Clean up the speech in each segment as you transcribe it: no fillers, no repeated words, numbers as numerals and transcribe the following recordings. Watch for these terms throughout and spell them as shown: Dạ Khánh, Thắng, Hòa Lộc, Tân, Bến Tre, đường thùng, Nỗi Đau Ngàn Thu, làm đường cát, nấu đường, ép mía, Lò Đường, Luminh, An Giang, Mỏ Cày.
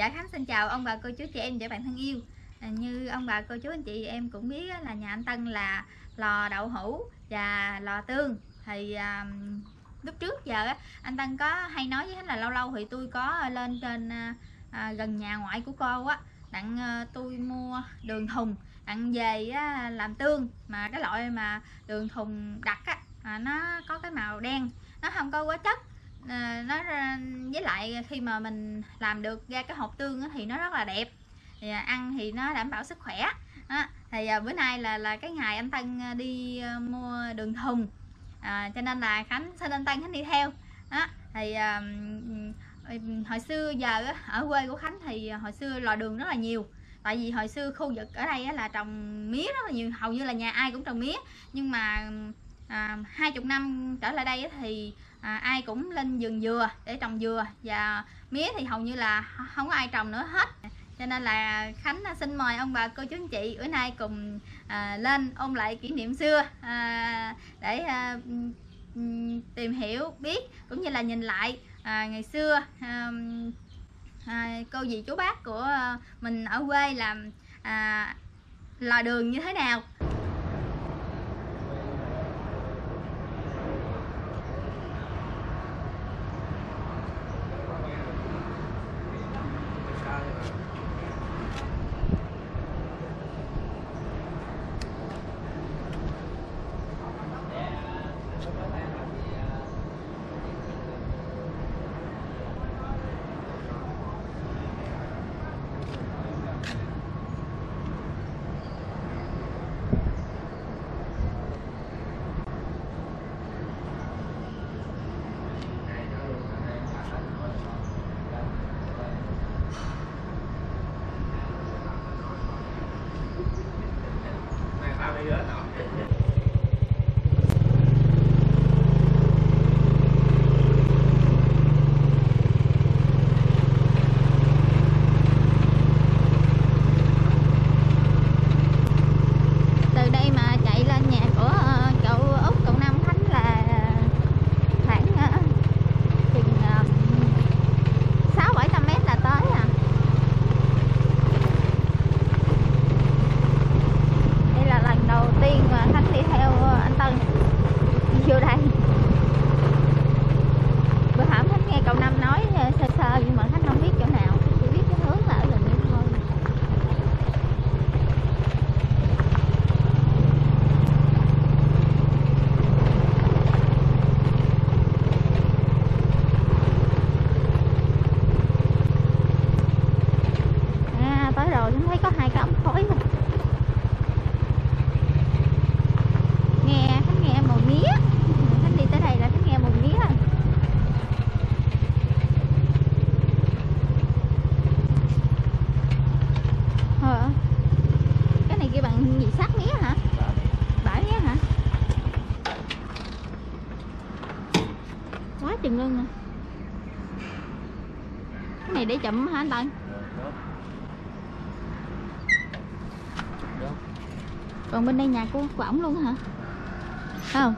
Dạ Khánh xin chào ông bà cô chú chị em và bạn thân yêu. Như ông bà cô chú anh chị em cũng biết là nhà anh Tân là lò đậu hũ và lò tương. Thì lúc trước giờ anh Tân có hay nói với Khánh là lâu lâu thì tôi có lên trên gần nhà ngoại của cô á, đặng tôi mua đường thùng đặng về làm tương. Mà cái loại mà đường thùng đặc á, nó có cái màu đen, nó không có quá chất. Nó với lại khi mà mình làm được ra cái hộp tương thì nó rất là đẹp, thì ăn thì nó đảm bảo sức khỏe. Thì bữa nay là cái ngày anh Tân đi mua đường thùng, cho nên là Khánh xin anh Tân Khánh đi theo. Thì hồi xưa giờ ở quê của Khánh thì hồi xưa lò đường rất là nhiều, tại vì hồi xưa khu vực ở đây là trồng mía rất là nhiều, hầu như là nhà ai cũng trồng mía. Nhưng mà 20 năm trở lại đây thì ai cũng lên vườn dừa để trồng dừa, và mía thì hầu như là không có ai trồng nữa hết. Cho nên là Khánh xin mời ông bà cô chú anh chị bữa nay cùng lên ôn lại kỷ niệm xưa, để tìm hiểu biết cũng như là nhìn lại ngày xưa cô dì chú bác của mình ở quê làm lò đường như thế nào. Để chậm hả anh Tân? Còn bên đây nhà của ổng luôn hả? Không.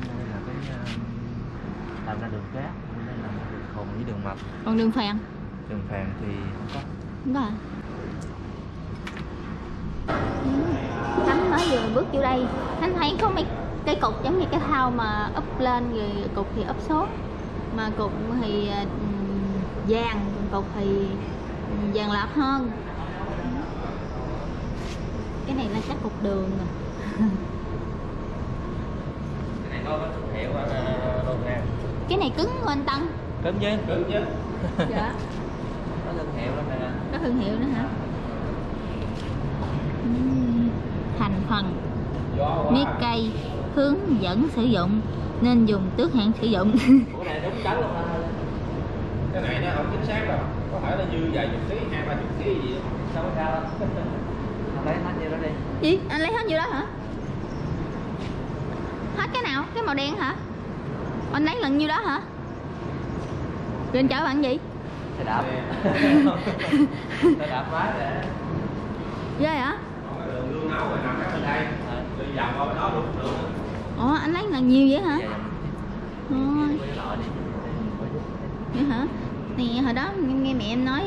Bên đây là cái làm ra đường cát, bên đây là đường khùng với đường mập. Còn đường phèn? Đường phèn thì không có. Đúng rồi. Khánh mới vừa bước vô đây, Khánh thấy có mấy cái cục giống như cái thau mà úp lên, rồi cục thì úp xuống, mà cục thì vàng, cục thì vàng lợp hơn. Cái này là chắc cục đường rồi. Cái này có thương hiệu đường nào? Cái này cứng của anh Tân. Cứng chứ? Cứng chứ. Dạ. Có thương hiệu lắm nè. Có thương hiệu nữa hả? Thành phần mía cây hướng dẫn sử dụng, nên dùng tước hạn sử dụng. Cái này đúng trắng luôn hả? Cái này nó không chính xác đâu, có thể là dư vài chục ký, 20-30 ký gì đó. Sao có sao đâu. Anh lấy hết nhiêu đó đi. Gì? Anh lấy hết nhiêu đó hả? Hết cái nào? Cái màu đen hả? Anh lấy lần nhiêu đó hả? Rồi anh chở bạn gì? Xe đạp. Xe đạp quá để. Ghê hả? Đường lương nấu rồi nằm ở đây. Đi dọc qua bên đó luôn được. Ủa anh lấy lần nhiều vậy hả? Vậy hả? Thì hồi đó nghe mẹ em nói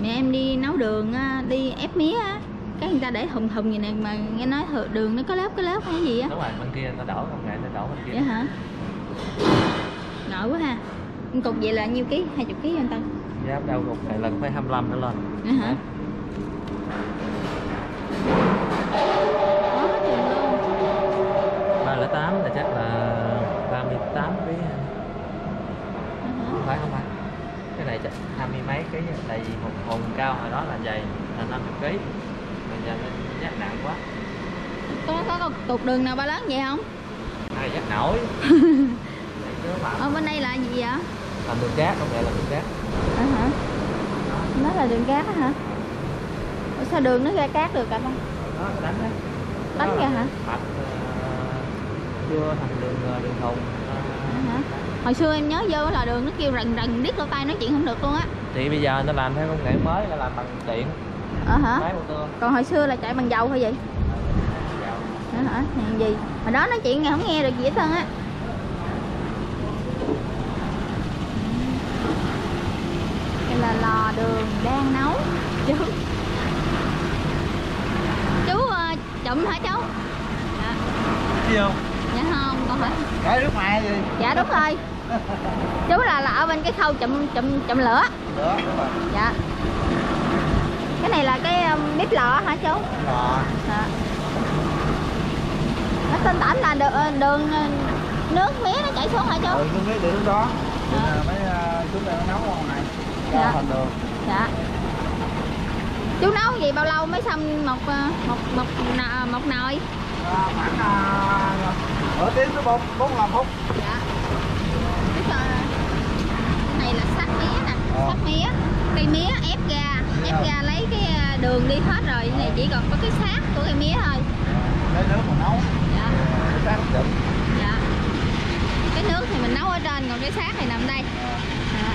mẹ em đi nấu đường, đi ép mía á, cái người ta để thùng thùng gì nè, mà nghe nói đường nó có lớp hay gì á. Đúng rồi, bên kia nó đổ, công nghệ nó đổ bên kia. Vậy hả? Nổi quá ha. Cục vậy là nhiêu ký? 20 kg anh Tân? Dạ, đầu cục này lần phải 25 nữa lên. Vậy hả? Đó, hết tiền luôn. 308 là chắc là 38 kg. Không phải, không phải. Cái này chắc 20 mấy kg, tại vì một hồn cao hồi đó là dày, là 50 kg. Bây giờ nó chắc nặng quá. Có cục đường nào ba lớn vậy không? Ai chắc nổi. Ở bên đây là gì vậy? Làm đường cát, không phải là đường cát. À, hả? Nó là đường cát hả? Ủa, sao đường nó ra cát được hả con? Nó đánh đấy. Đánh ra hả? Thạch chưa thành đường thùng. À, hả? Hồi xưa em nhớ vô là đường nó kêu rần rần đít lỗ tai, nói chuyện không được luôn á. Thì bây giờ nó làm theo công nghệ mới, là làm bằng điện. Ờ hả? Còn hồi xưa là chạy bằng dầu hay gì? Dầu. Đó hả? Hàng gì? Hồi đó nói chuyện nghe không nghe được gì hết trơn á. Là lò đường đang nấu. Chú chụm hả chú? Dạ. Gì không? Dạ không, con phải. Cái nước mẹ gì? Dạ đúng rồi. Chú là ở bên cái khâu chụm lửa. Lửa đúng rồi. Dạ. Cái này là cái bếp lò hả chú? Lò. Dạ. Nó tinh tẩm là đường nước mía nó chảy xuống hả chú? Ừ, nước mía để lúc đó. Dạ. Mấy chú đang nấu không này? Dạ. Dạ. Chú nấu gì bao lâu mới xong một nồi? À, khoảng nửa tiếng tới 45 phút. Dạ. Tức là cái này là xắt mía nè, xắt mía, cây mía ép ra lấy cái đường đi hết rồi, cái này chỉ còn có cái xác của cây mía thôi. Lấy nước mà nấu. Dạ. Cái xác chụm. Dạ. Cái nước thì mình nấu ở trên, còn cái xác thì nằm đây. Dạ.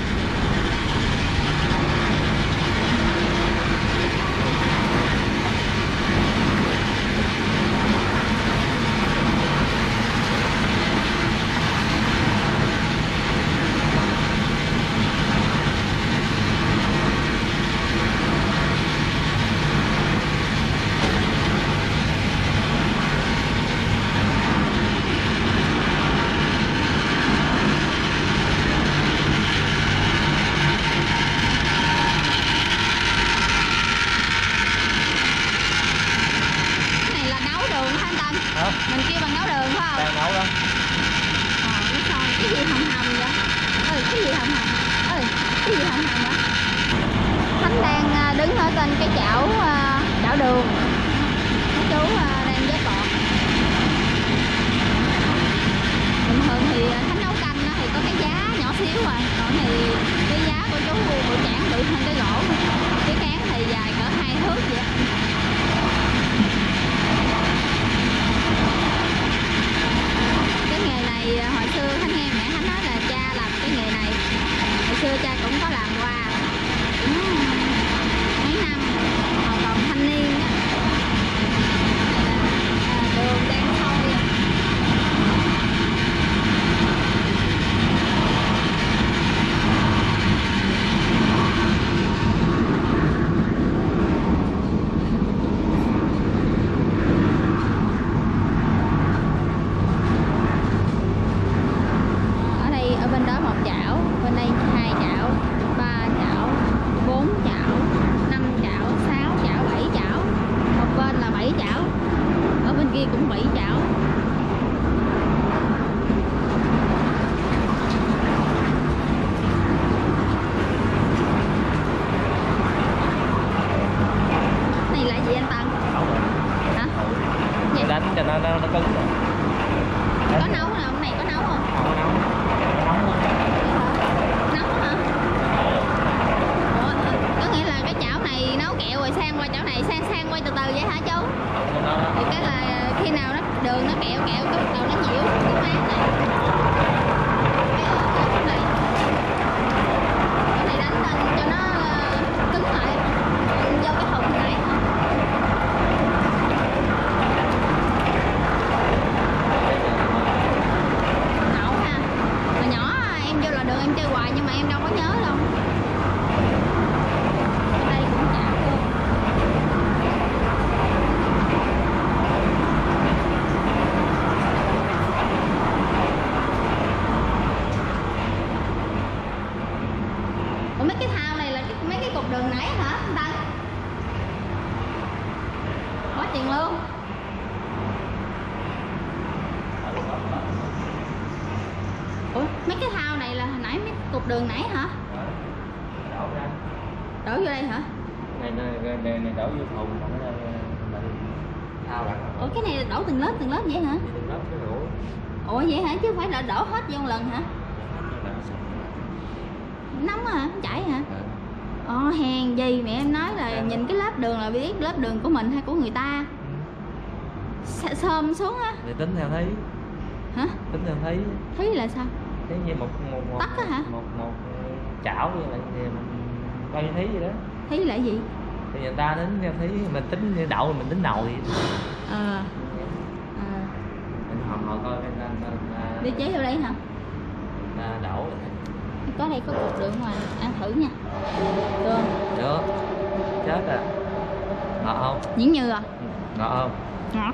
Cũng có làm qua mấy năm, còn thanh niên đó. Đường nãy hả anh Tân? Quá tiền luôn. Ủa, mấy cái thao này là hồi nãy mấy cục đường nãy hả? Đổ vô đây hả? Này đổ vô thùng. Ủa cái này đổ từng lớp vậy hả? Ủa vậy hả, chứ phải là đổ hết vô một lần hả? Nóng hả, chảy hả? Ồ hèn gì mẹ em nói là nhìn cái lớp đường là biết lớp đường của mình hay của người ta. Sơm xuống á. Để tính theo thấy. Hả? Tính theo thấy. Thấy là sao? Thấy như một tắc á hả? Một chảo như vậy thì mình coi như thấy gì đó. Thấy là gì? Thì người ta đến theo thấy mình tính như đậu mình tính nồi vậy. Ờ. Mình họ coi người ta. Đi chế vô đây hả? Là đậu. Có đây có cục đường ngoài ăn thử nha. Được. Được. Chết à. Ngọt không? Nhuyễn như à? Ngọt không? Ngọt.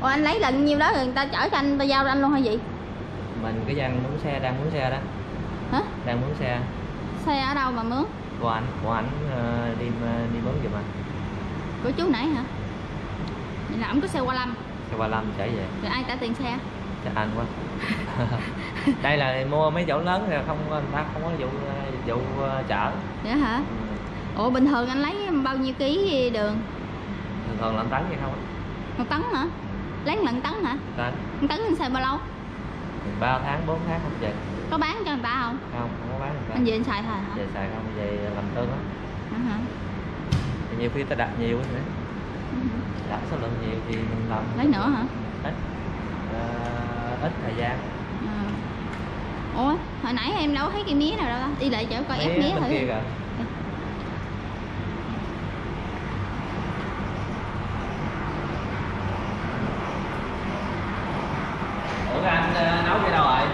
Ủa anh lấy lần nhiêu đó rồi người ta chở cho anh, người ta giao cho anh luôn hay gì? Mình cái dân mướn xe, đang mướn xe đó. Hả? Đang mướn xe. Xe ở đâu mà mướn? Của anh đi mướn giùm anh. Của chú nãy hả? Vậy là ổng có xe qua lâm. Xe qua lâm chở về. Rồi ai trả tiền xe? Trả anh quá. Đây là mua mấy chỗ lớn rồi không có vụ chở. Dạ hả? Ừ. Ủa bình thường anh lấy bao nhiêu ký đường? Bình thường là 1 tấn vậy không? 1 tấn hả? Lấy lần tấn hả? Tấn. 1 tấn anh xài bao lâu? 3 tháng 4 tháng không về. Có bán cho người ta không? Không có bán người ta. Anh về anh xài thôi hả? Về xài không, về làm tương á. Hả? Nhiều khi ta đặt nhiều nữa. Đặt số lượng nhiều thì mình làm. Lấy nữa hả? Ít thời gian. À. Ủa, hồi nãy em đâu thấy cây mía nào đâu ta? Đi lại chỗ coi ép mía thử. Kia kìa. Ủa anh nấu cái đâu rồi?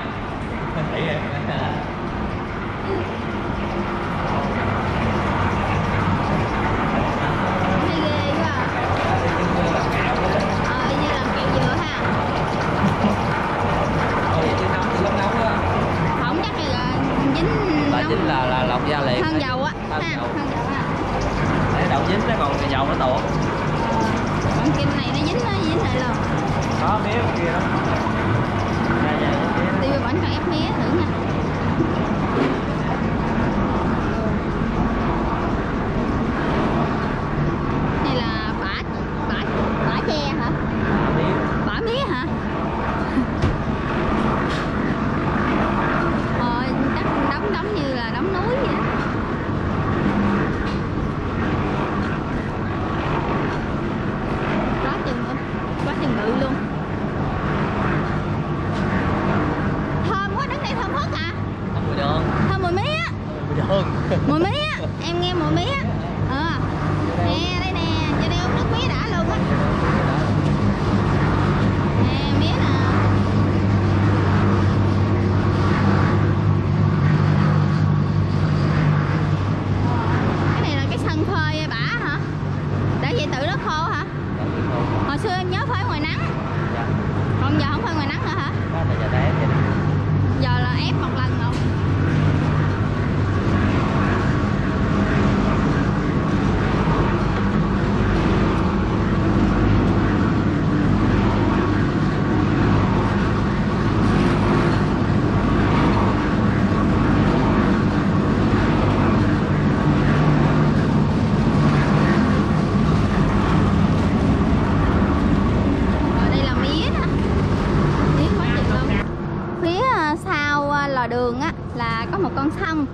Đường á là có một con sông,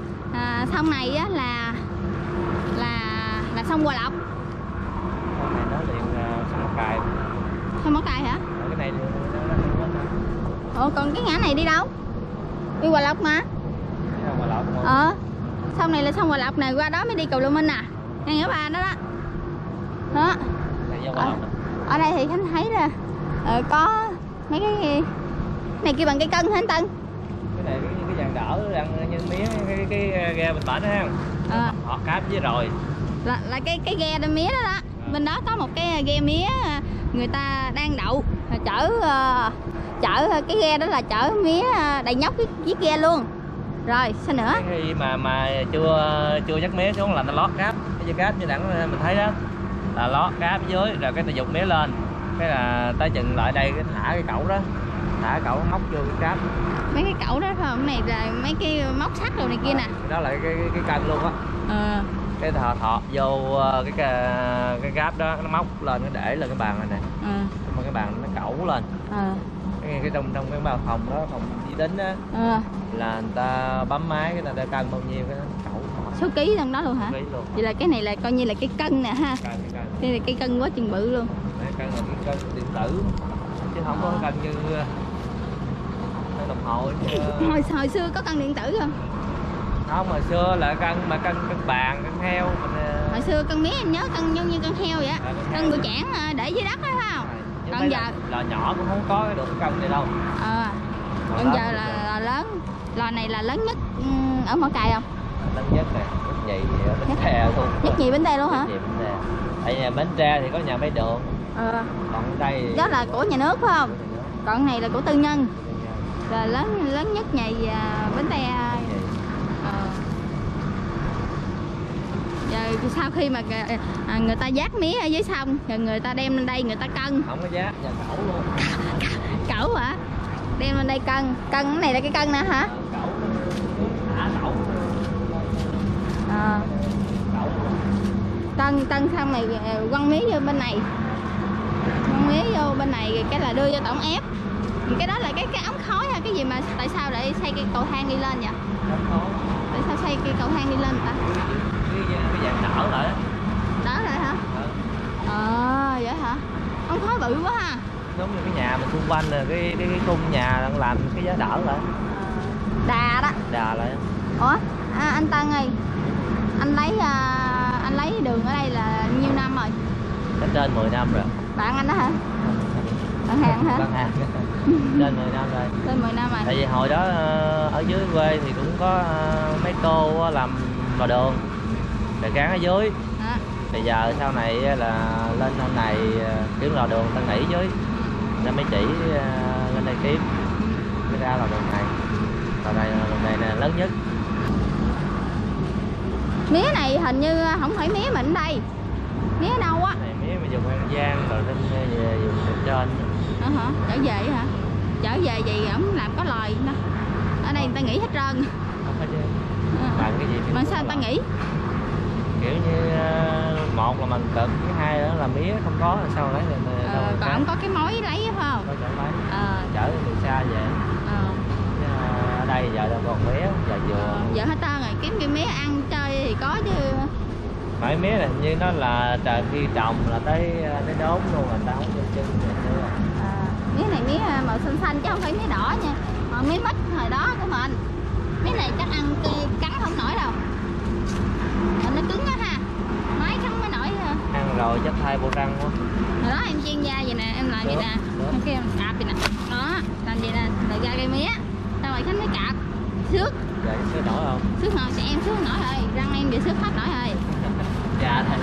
sông này á là sông Hòa Lộc. Sông này nó liền sông Mỏ Cày. Sông Mỏ Cày hả? Cái này nó. Ủa còn cái ngã này đi đâu? Đi Hòa Lộc mà. Sông Hòa Lộc. Sông này là sông Hòa Lộc này, qua đó mới đi cầu Luminh à. Ngay ngã ba đó đó. Đó. Ở đây thì Khánh thấy là có mấy cái này kia bằng cây cân hả anh Tân? Này cái dàn đỡ đang như mía cái ghe bình bển đó ha. Họ cáp với rồi. Là cái ghe đâm mía đó đó. Bên đó có một cái ghe mía người ta đang đậu chở chở cái ghe đó là chở mía đầy nhóc cái chiếc ghe luôn. Rồi sao nữa? Khi mà chưa dắt mía xuống là nó lót cáp, cái dây cáp như Đặng mình thấy đó là lót cáp dưới rồi cái dục mía lên, cái là tới chừng lại đây cái thả cái cẩu đó, thả cẩu móc vô cái cáp. Mấy cái cẩu đó hôm này là mấy cái móc sắt đồ này kia nè. Đó là cái cân luôn á. Ừ. Cái thọ vô cái gáp đó nó móc lên nó để lên cái bàn này nè. Ừ. Mà cái bàn nó cẩu lên. Ừ. Cái trong cái bao phòng đó, phòng chỉ tính á. Ừ. Là người ta bấm máy cái người ta cân bao nhiêu cái nó cẩu. Số ký trong đó luôn hả? Luôn. Vậy là cái này là coi như là cái cân nè ha. Cân. Đây là cái cân quá chừng bự luôn. Đây, cân là cái cân điện tử chứ không có cân như đồng hồ. Hồi xưa có cân điện tử không? Không, hồi xưa là cân bàn, cân heo mình... Hồi xưa cân mía em nhớ cân giống như cân heo vậy á, cân bự chản để dưới đất đó phải không? À, còn giờ lò nhỏ cũng không có được cân này đâu. À, còn giờ là lớn, lò này là lớn nhất ở Mỏ Cày không? Lớn nhất nè, nhất nhì thì ở Bến Tre luôn. Nhất nhì Bến Tre luôn hả? Nhất nhì Bến Tre. Tại nhà Bến Tre thì có nhà máy đường. À. Còn đây thì... Đó là của nhà nước phải không? Còn này là của tư nhân. Rồi lớn nhất nhì Bến Tre. Sau khi mà người ta vác mía ở dưới sông rồi người ta đem lên đây người ta cân. Không có vác, giờ cẩu luôn. Cẩu hả? Đem lên đây cân. Cân cái này là cái cân nữa hả? Cẩu. Thả cẩu. Ờ. Cẩu. Tân xong mày quăng mía vô bên này. Quăng mía vô bên này rồi cái là đưa vô tổng ép. Cái đó là cái ống khói hay cái gì mà tại sao lại xây cái cầu thang đi lên vậy? Tại sao xây cái cầu thang đi lên ta? Cái dạng đỡ lại đó. Đỡ lại hả? Ừ. À, vậy hả? Ông khói bự quá ha. Giống như cái nhà mình xung quanh là cái khung nhà đang làm cái giá đỡ lại. Đà đó. Đà lại. Ủa, à, anh Tân ơi. Anh lấy đường ở đây là nhiêu năm rồi? Đã trên 10 năm rồi. Bạn anh đó hả? Bạn Hàng hả? Bạn Hàng. Trên 10 năm rồi. Trên 10 năm rồi. Tại vì hồi đó ở dưới quê thì cũng có mấy cô làm lò đường. Rồi gắn ở dưới à. Bây giờ sau này là lên hôm này kiếm lò đường ta nghỉ dưới nên mới chỉ lên đây kiếm mới ra lò đường này. Lò này là lớn nhất. Mía này hình như không phải mía mình đây. Mía đâu á? Mía mà dùng An Giang rồi lên về dùng trên. Ờ hả? Trở về hả? Trở về vậy ổng làm có lòi đó. Ở đây người ta nghỉ hết trơn. Không phải chứ. Bằng cái gì? Bằng sao người ta nghỉ? Kiểu như một là mình cực, thứ hai nữa là mía không có là sao lấy được. Còn không có cái mối lấy phải không? Có chỗ lấy. Chở từ xa về. Ở đây giờ là còn mía, giờ vừa. Giờ hết trơn rồi, kiếm cái mía ăn chơi thì có chứ. Phải mía là như nó là trời khi trồng là tới đốn luôn là tao không vô chân được. Mía này mía màu xanh xanh chứ không phải mía đỏ nha. Mà mía mít hồi đó của mình. Mía này chắc ăn cắn không nổi đâu. Nó cứng á ha, máy cắn mới nổi ha. Ăn rồi chắc thay bộ răng quá. Hồi đó em chiên da vậy nè, em làm vậy nè, em kêu em cạp vậy nè. Đó, làm vậy nè, lại ra cây mía. Sao vậy Khánh mới cạp, xước. Vậy xước nổi không? Xước nổi, em xước nổi rồi, răng em bị xước hết nổi rồi. Dạ thôi.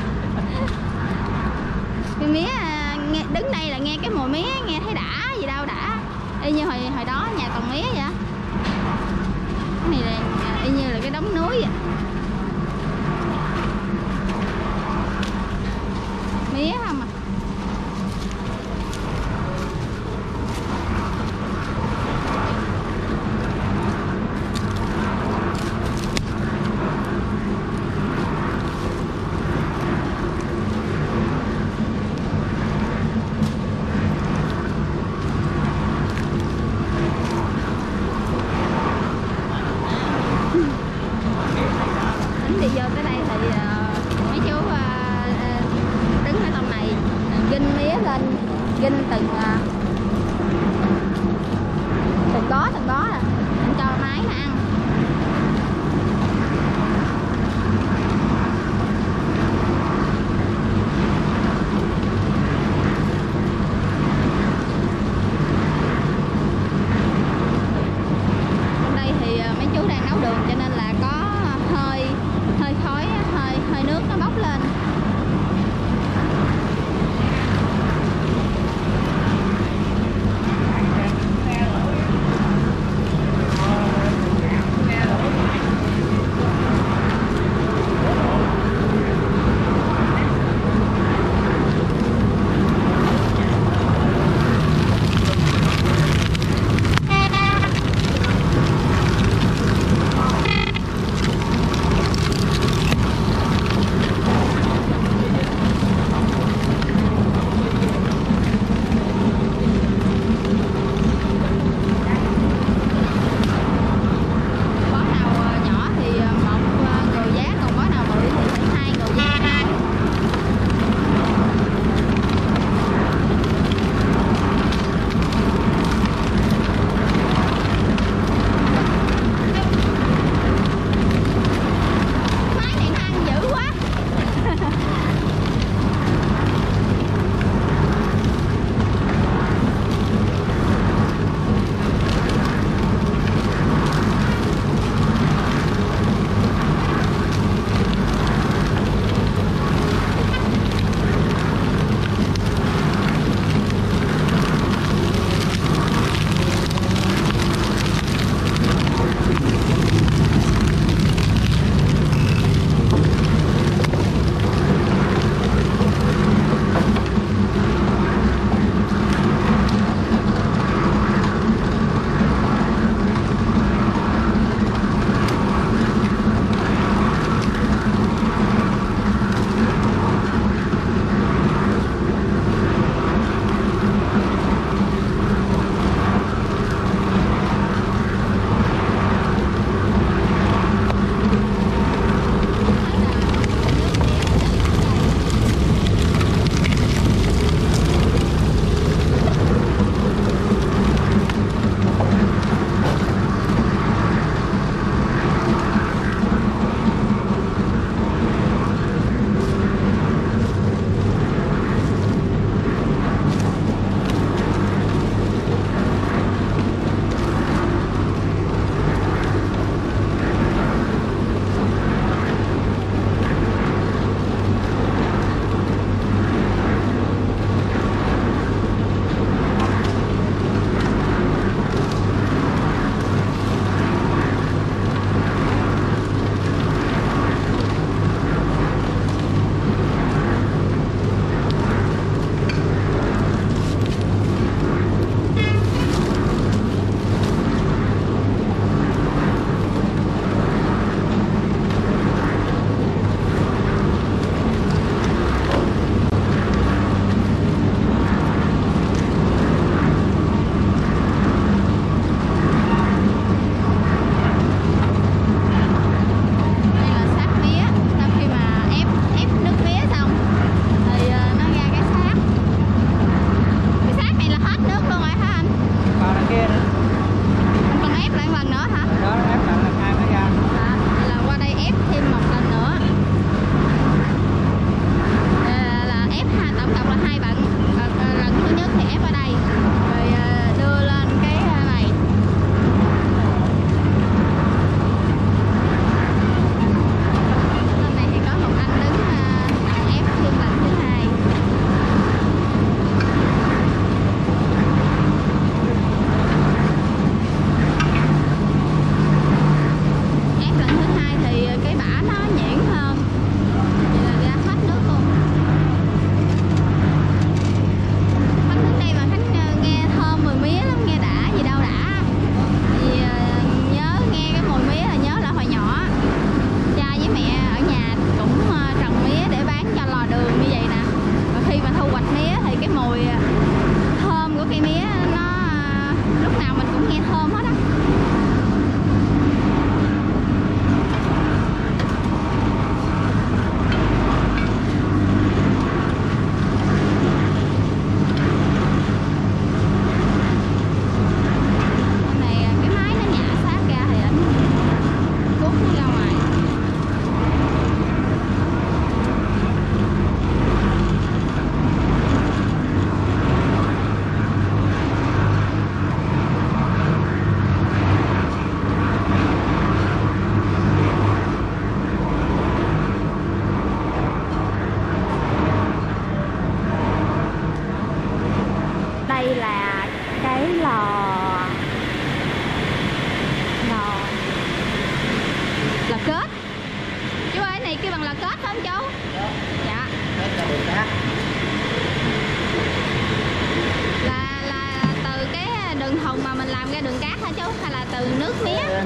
Cây mía, đứng đây là nghe cái mùi mía, nghe thấy đã gì đâu đã. Y như hồi đó nhà còn mía vậy. Cái này là y như là cái đống núi vậy. Mía không à.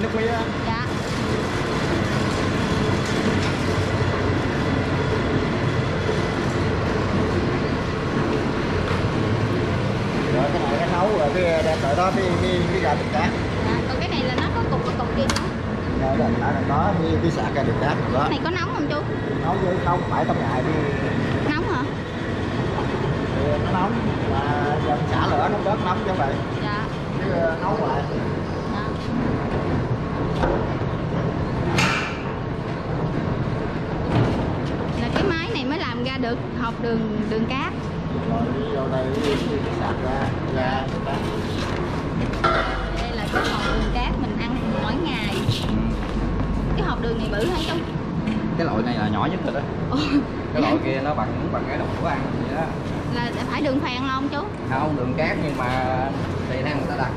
nước mía. Dạ. Rồi cái này nó nấu rồi cái đem tới đó cái gà đực cát. Dạ, còn cái này là nó có cục kia nữa. Rồi đằng đó có cái sạc gà đực cát đó. Cái này có nóng không chú? Nóng chứ không phải trong ngày đi. Nóng hả? Thì nó nóng và giờ xả lửa nó bớt nóng cho vậy. Dạ. Chứ nấu lại. Là cái máy này mới làm ra được hộp đường cát. Rồi đây sạc ra. Đây là cái hộp đường cát mình ăn mỗi ngày. Cái hộp đường này bự hay không? Cái loại này là nhỏ nhất rồi đó. Cái loại kia nó bằng cái đồng của ăn vậy đó. Là phải đường phèn không chú? Không, đường cát nhưng mà tùy theo người ta đặt.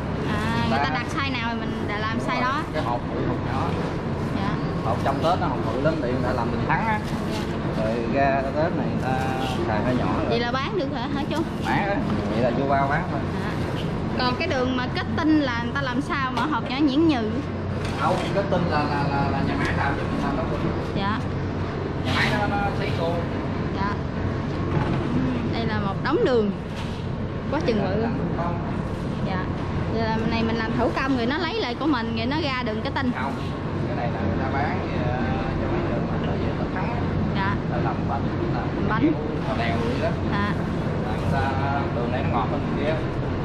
Người ta đặt size nào thì mình đã làm size đó. Cái hộp bự hộp nhỏ. Dạ. Hộp trong Tết nó hộp bự lắm thì người ta làm mình thắng á. Dạ. Rồi ra Tết này người ta xài hơi nhỏ rồi. Vậy là bán được hả chú? Bán á, vậy là chú bao bán thôi. À. Còn cái đường mà kết tinh là người ta làm sao mà hộp nhỏ nhuyễn nhừ? Không, kết tinh là nhà máy làm chứ làm đâu. Dạ. Nhà máy nó xấy cô. Dạ. Đây là một đống đường. Quá chừng bự. Dạ. Này mình làm thủ công rồi nó lấy lại của mình rồi nó ra đường cái tinh. Không, cái này là người ta bán cho mấy đường mà nó về Thắng. Dạ. Nó làm bánh, làm đèo vậy đó. Dạ. Là người ta đường này nó ngọt hơn kia.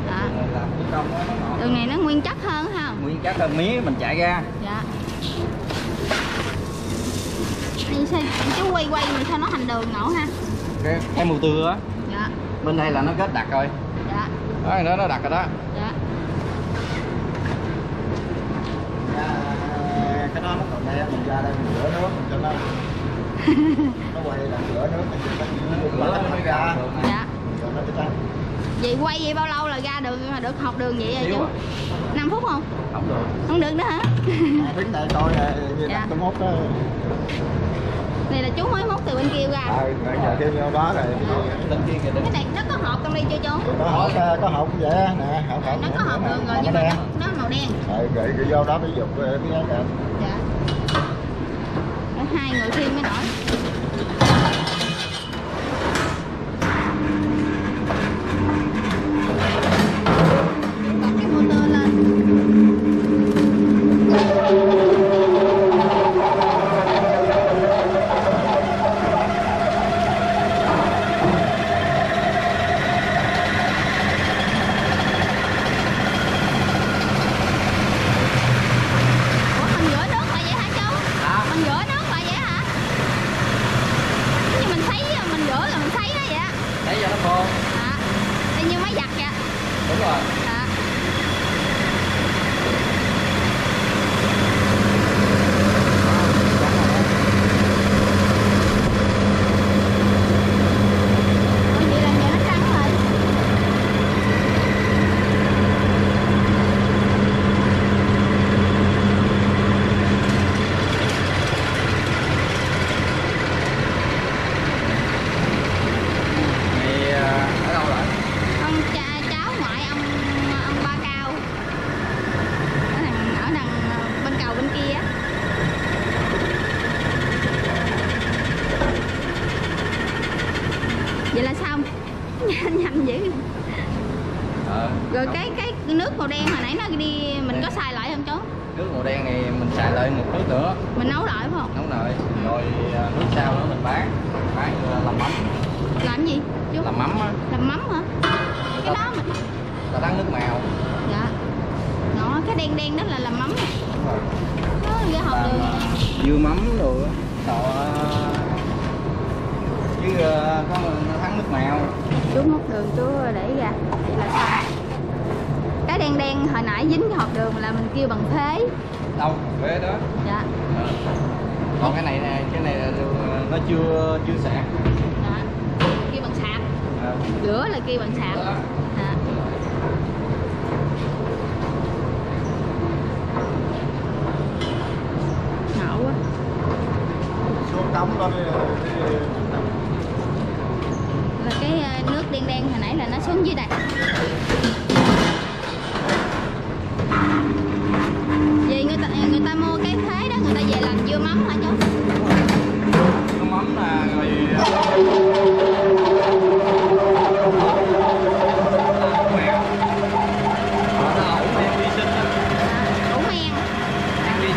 Dạ. Làm thủ công đó, nó ngọt. Đường này nó nguyên chất hơn ha. Nguyên chất hơn mía mình chạy ra. Dạ. Nên sao chú quay mình sao nó thành đường nổ ha. Cái mù tưa á. Dạ. Bên đây là nó kết đặt rồi. Dạ. Đó nó đặt rồi đó. Dạ. Cái đó nó còn đen, mình ra đây mình rửa nước cho nó quay là rửa nước nó ra. Dạ. Vậy quay vậy bao lâu là ra đường mà được học đường vậy rồi chú? 5 phút không? Không được. Không được nữa hả? Đứng tại coi nè, dạ. Tôi mốt đó. Này là chú mới mốt từ bên kia ra. Nãy giờ kêu vô đó rồi. Cái này nó có hộp trong đây chưa chú? Có hộp vậy nè, hộp. Nó có hộp đường rồi nhưng mà nó màu đen. Rồi cái vô đó mới dục cái đó. Dạ. Hai người thêm mới nổi. Vậy người ta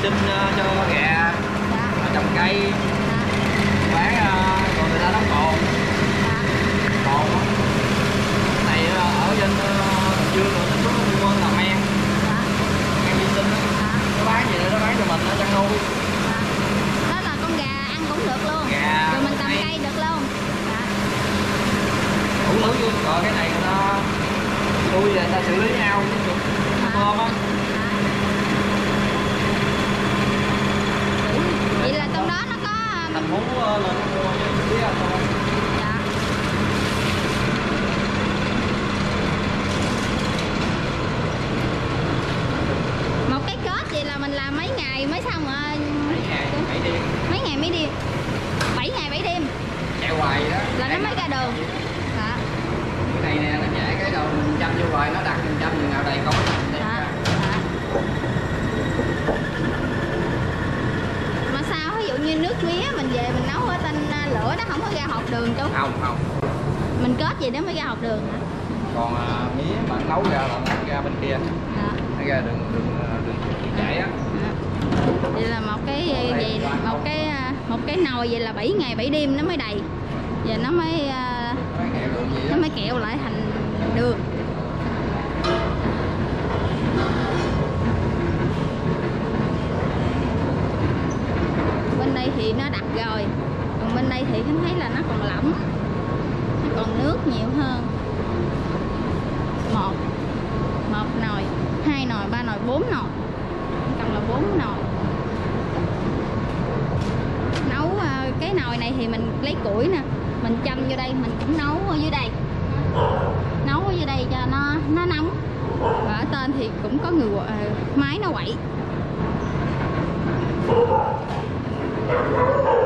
xin cho gà trồng cây bán rồi người ta đóng cồn. Cồn này ở trên Dương rồi tỉnh Phước Nguyên Quân làm men. Em đi xin nó bán gì đó, nó bán cho mình ở chăn nuôi. Đó là con gà ăn cũng được luôn. Gà rồi mình trồng cây được luôn. Đủ thứ luôn. Rồi cái này nó nuôi là người ta xử lý nhau. Thơm á. Vậy là trong đó nó có mình muốn lên biết không? Dạ. Một cái kết vậy là mình làm mấy ngày mới xong rồi? Mấy ngày mấy đêm. 7 ngày 7 đêm. Chạy hoài đó. Là nó mới ra đường. Dạ. Cái này nè nó dễ cái đầu mình chăm vô hoài nó đặt mình chăm chừng nào đầy con. Dạ. Như nước mía mình về mình nấu ở trên lửa nó không có ra hột đường chú? Không. Mình kết gì đó mới ra hột đường hả? Còn mía mà nấu ra là nó ra bên kia. Nó ra đường chảy á. Vậy là một cái gì một cái nồi vậy là 7 ngày 7 đêm nó mới đầy. Giờ nó mới kẹo lại thành đường. Đây thì nó đặc rồi, còn bên đây thì Khánh thấy là nó còn lỏng, nó còn nước nhiều hơn. Một nồi, 2 nồi, 3 nồi, 4 nồi, tổng là 4 nồi. Nấu cái nồi này thì mình lấy củi nè, mình châm vô đây, mình cũng nấu ở dưới đây, cho nó nóng. Và ở trên thì cũng có người máy nó quậy. Thank you.